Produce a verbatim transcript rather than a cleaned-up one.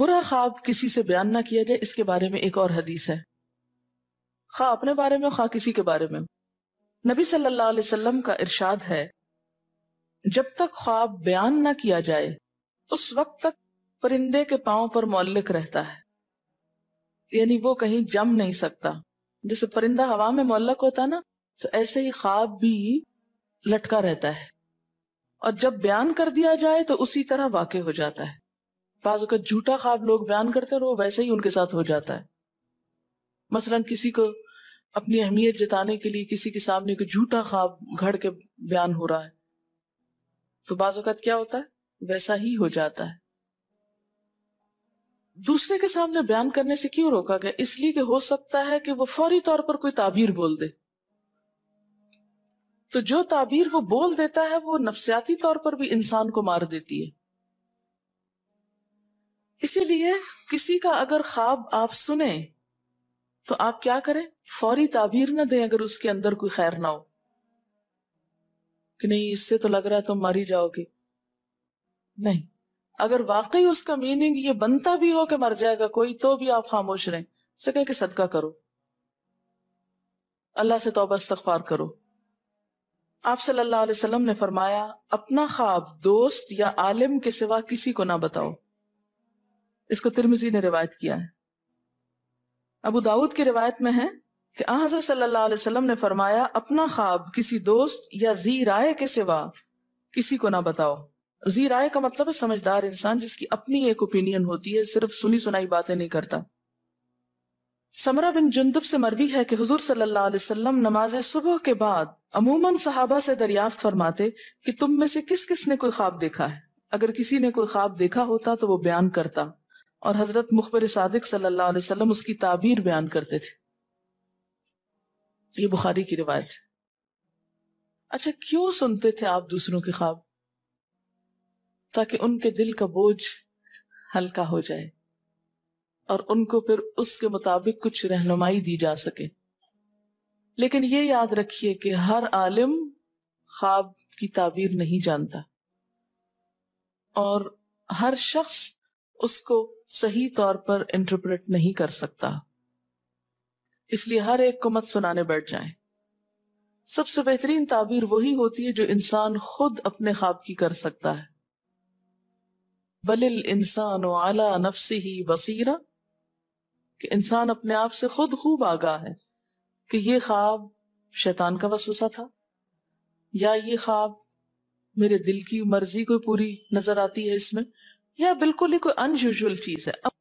बुरा ख्वाब किसी से बयान ना किया जाए, इसके बारे में एक और हदीस है, खा अपने बारे में खा किसी के बारे में। नबी सल्लल्लाहु अलैहि वसल्लम का इरशाद है, जब तक ख्वाब बयान ना किया जाए उस वक्त तक परिंदे के पांव पर मुअल्लिक रहता है, यानी वो कहीं जम नहीं सकता। जैसे परिंदा हवा में मुअल्लिक होता ना, तो ऐसे ही ख्वाब भी लटका रहता है, और जब बयान कर दिया जाए तो उसी तरह वाक़े हो जाता है। बाज़ों का झूठा ख्वाब लोग बयान करते हैं और वो वैसे ही उनके साथ हो जाता है। मसलन किसी को अपनी अहमियत जताने के लिए किसी के सामने कोई झूठा ख्वाब घड़ के बयान हो रहा है, तो बाज़ औक़ात क्या होता है, वैसा ही हो जाता है। दूसरे के सामने बयान करने से क्यों रोका गया? इसलिए कि हो सकता है कि वो फौरी तौर पर कोई ताबीर बोल दे, तो जो ताबीर वो बोल देता है वो नफ्सियाती तौर पर भी इंसान को मार देती है। इसीलिए किसी का अगर ख्वाब आप सुने तो आप क्या करें, फौरी ताबीर ना दें अगर उसके अंदर कोई खैर ना हो कि नहीं इससे तो लग रहा है तुम मारी जाओगे। नहीं, अगर वाकई उसका मीनिंग ये बनता भी हो कि मर जाएगा कोई, तो भी आप खामोश रहें, उसे कहें कि सदका करो, अल्लाह से तौबा इस्तग़फ़ार करो। आप सल्लल्लाहु अलैहि वसल्लम ने फरमाया, अपना ख्वाब दोस्त या आलिम के सिवा किसी को ना बताओ। इसको तिरमिजी ने रिवायत किया है। अबू दाऊद की रिवायत में है कि आज़ा सल्लल्लाहु अलैहि वसल्लम ने फरमाया, अपना ख्वाब किसी दोस्त या जी राय के सिवा किसी को ना बताओ। जी राय का मतलब है समझदार इंसान, जिसकी अपनी एक ओपिनियन होती है, सिर्फ सुनी सुनाई बातें नहीं करता। समरा बिन जुंदुब से मरवी है कि हुजूर सल्लल्लाहु अलैहि वसल्लम नमाज सुबह के बाद अमूमन सहाबा से दरियाफ्त फरमाते कि तुम में से किस किस ने कोई ख्वाब देखा है। अगर किसी ने कोई ख्वाब देखा होता तो वो बयान करता, और हजरत मुखबिर सादिक सल्लल्लाहु अलैहि वसल्लम उसकी ताबीर बयान करते थे। ये बुखारी की रिवायत है। अच्छा, क्यों सुनते थे आप दूसरों के ख्वाब? ताकि उनके दिल का बोझ हल्का हो जाए और उनको फिर उसके मुताबिक कुछ रहनुमाई दी जा सके। लेकिन ये याद रखिए कि हर आलिम ख्वाब की ताबीर नहीं जानता, और हर शख्स उसको सही तौर पर इंटरप्रेट नहीं कर सकता। इसलिए हर एक को मत सुनाने बैठ जाए। सबसे बेहतरीन ताबीर वही होती है जो इंसान खुद अपने ख्वाब की कर सकता है। बलिल इंसानु अला नफ्सिही बसीरा, कि इंसान अपने आप से खुद खूब आगाह है कि ये ख्वाब शैतान का वसवसा था, या ये ख्वाब मेरे दिल की मर्जी को पूरी नजर आती है इसमें, या बिल्कुल ही कोई अनयूजुअल चीज है।